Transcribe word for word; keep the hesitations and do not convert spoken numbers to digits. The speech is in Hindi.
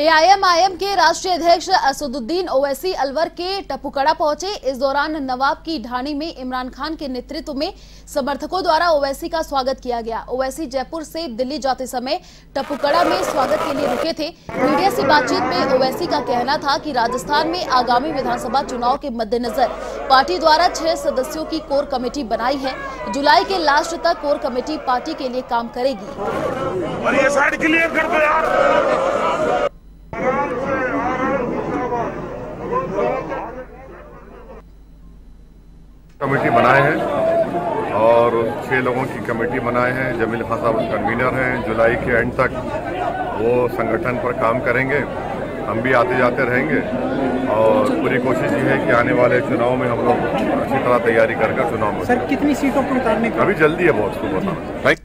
एआईएमआईएम के राष्ट्रीय अध्यक्ष असदुद्दीन ओवैसी अलवर के टपुकड़ा पहुंचे। इस दौरान नवाब की ढाणी में इमरान खान के नेतृत्व में समर्थकों द्वारा ओवैसी का स्वागत किया गया। ओवैसी जयपुर से दिल्ली जाते समय टपुकड़ा में स्वागत के लिए रुके थे। मीडिया से बातचीत में ओवैसी का कहना था कि राजस्थान में आगामी विधानसभा चुनाव के मद्देनजर पार्टी द्वारा छह सदस्यों की कोर कमेटी बनाई है। जुलाई के लास्ट तक कोर कमेटी पार्टी के लिए काम करेगी। कमेटी बनाए हैं और छह लोगों की कमेटी बनाए हैं। जमील खान साहब कन्वीनर हैं। जुलाई के एंड तक वो संगठन पर काम करेंगे। हम भी आते जाते रहेंगे और पूरी कोशिश ये है कि आने वाले चुनाव में हम लोग अच्छी तरह तैयारी करके चुनाव में। सर कितनी सीटों पर उतारने का अभी जल्दी है, बहुत कुछ बताना।